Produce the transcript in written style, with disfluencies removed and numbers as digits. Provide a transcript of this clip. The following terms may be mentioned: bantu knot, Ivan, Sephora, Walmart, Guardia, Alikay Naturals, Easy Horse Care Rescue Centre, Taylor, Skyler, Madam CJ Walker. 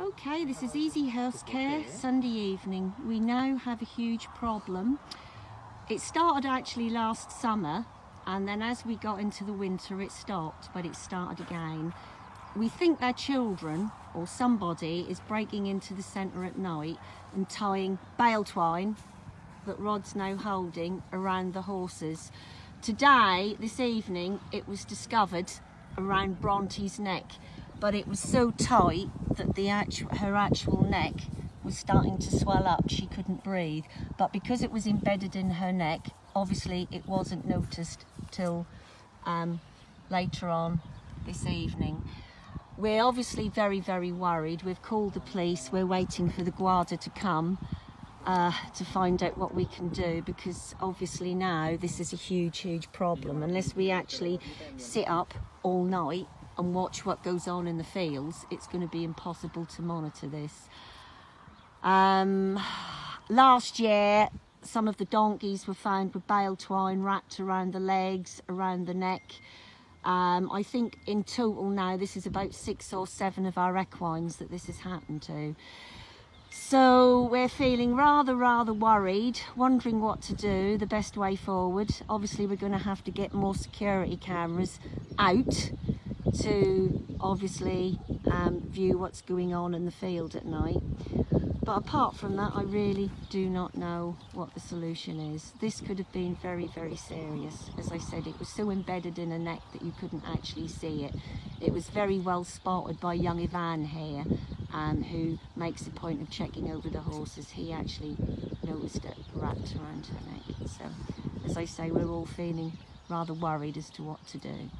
Okay, this is Easy Horse Care, Sunday evening. We now have a huge problem. It started actually last summer, and then as we got into the winter it stopped, but it started again. We think their children or somebody is breaking into the centre at night and tying bale twine that Rod's now holding around the horses. Today, this evening, it was discovered around Bronte's neck, but it was so tight that her actual neck was starting to swell up. She couldn't breathe, but because it was embedded in her neck, obviously it wasn't noticed till later on this evening. We're obviously very, very worried. We've called the police. We're waiting for the Guardia to come to find out what we can do, because obviously now this is a huge, huge problem. Unless we actually sit up all night and watch what goes on in the fields, it's going to be impossible to monitor this. Last year, some of the donkeys were found with bale twine wrapped around the legs, around the neck. I think in total now this is about 6 or 7 of our equines that this has happened to. So we're feeling rather worried, wondering what to do, the best way forward. Obviously we're going to have to get more security cameras out to obviously view what's going on in the field at night. But apart from that, I really do not know what the solution is. This could have been very, very serious. As I said, it was so embedded in a neck that you couldn't actually see it. It was very well spotted by young Ivan here, who makes a point of checking over the horses. He actually noticed it wrapped around her neck. So, as I say, we're all feeling rather worried as to what to do.